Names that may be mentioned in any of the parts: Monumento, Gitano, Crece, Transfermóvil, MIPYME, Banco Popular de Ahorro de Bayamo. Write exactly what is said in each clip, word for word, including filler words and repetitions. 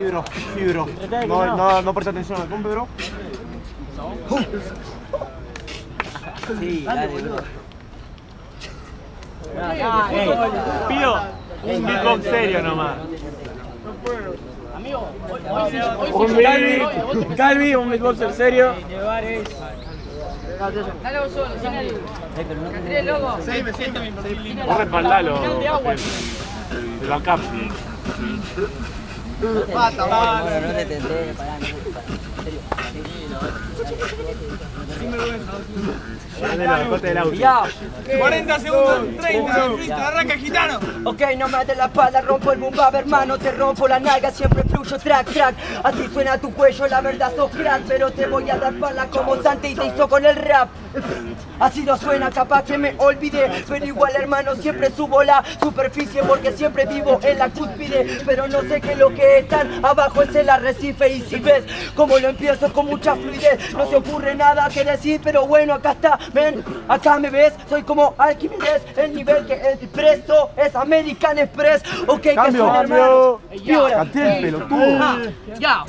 Sí, bro, sí, bro. No, no, no presta atención al compi, bro. Sí, dale, bro. Pido un beatbox serio nomás. No puedo. Amigo, hoy sí. Calvi, un beatboxer serio. Dale vos solo, sin nadie. Canté el logo. Sí, me siento mi perfil. Vos respaldalo. Te lo acá. Pata, mano. No te tendré, pará, no te pará. En serio. Sin vergüenza. Dale la corte del auto. cuarenta segundos, treinta, listo, arranca Gitano. Ok, no me des la espalda, rompo el boom bap, hermano. Te rompo la nalga, siempre fluyo, track, track. Así suena tu cuello, la verdad sos crack. Pero te voy a dar pala como Santi y te hizo con el rap. Así no suena, capaz que me olvide. Pero igual, hermano, siempre subo la superficie porque siempre vivo en la cúspide. Pero no sé qué lo que están abajo es el arrecife. Y si ves como lo empiezo con mucha fluidez, no se ocurre nada que decir, pero bueno, acá está, ven, acá me ves. Soy como Alquimides, el nivel que expreso es American Express. Ok, que suena, hermano. Canté el pelotudo. Ya,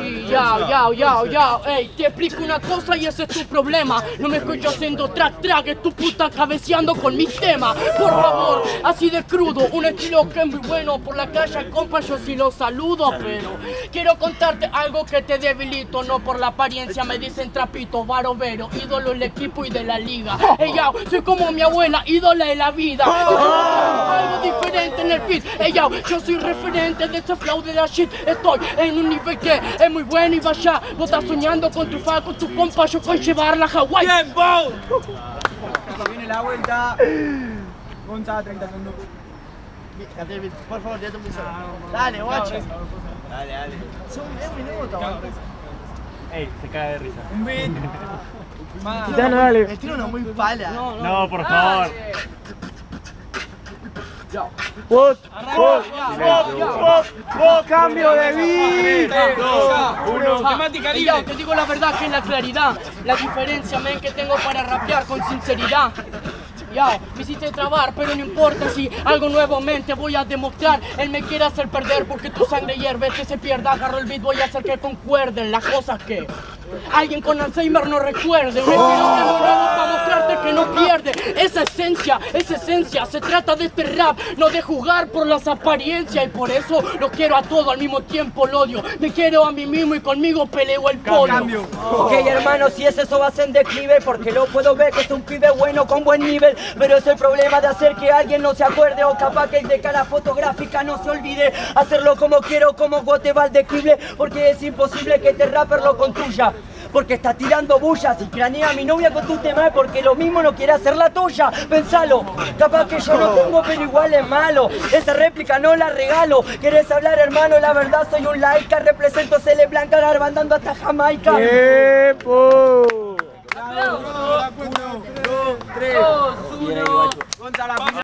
ya, ya, Yo, yo, ey, te explico una cosa y ese es tu problema. No me estoy haciendo track, track, es tu puta cabeceando con mi tema. Por favor, así de crudo, un estilo que es muy bueno. Por la calle, compa, yo sí lo saludo, pero quiero contarte algo que te debilito. No por la apariencia, me dicen trapito, barovero, ídolo del equipo y de la liga. Ey, yo, soy como mi abuela, ídola de la vida. Algo diferente en el beat. Ey, yo, yo soy referente de ese flow de la shit. Estoy en un nivel que es muy bueno y vaya. Vos estás soñando con tu fa, con tu compa, yo con llevarla a Hawái. ¡Bien, Bow! Viene la vuelta. Gonza, treinta segundos. Por favor, ya te puse. Dale, guacho. Dale, dale. Son diez minutos, guacho. Ey, se cae de risa. Un beat. Gitano, dale. El tiro no es muy pala. No, no. No, por favor. Yo. Vos, vos, vos, vos, cambio de vida. Uno, temática libre. Te digo la verdad que es la claridad, la diferencia, men, que tengo para rapear con sinceridad. Ya, me hiciste trabar, pero no importa si algo nuevamente voy a demostrar. Él me quiere hacer perder porque tu sangre hierve, que se pierda. Agarro el beat, voy a hacer que concuerden las cosas que alguien con Alzheimer no recuerde. Un estilo temprano para mostrarte que no pierde. Esa esencia, esa esencia, se trata de este rap, no de jugar por las apariencias. Y por eso lo quiero a todo, al mismo tiempo lo odio. Me quiero a mí mismo y conmigo peleo el polio. Ok, hermano, si es eso vas en declive, porque lo puedo ver que es un pibe bueno con buen nivel. Pero es el problema de hacer que alguien no se acuerde, o capaz que el de cara fotográfica no se olvide. Hacerlo como quiero, como gote va al declible, porque es imposible que este rapper lo construya. Porque está tirando bullas y cranea a mi novia con tu tema, porque lo mismo no quiere hacer la tuya. Pensalo, capaz que yo no tengo, pero igual es malo. Esa réplica no la regalo. ¿Querés hablar, hermano? La verdad soy un laica. Represento Cele Blanca, garbandando hasta Jamaica. ¡Tiempo! Dos, uno.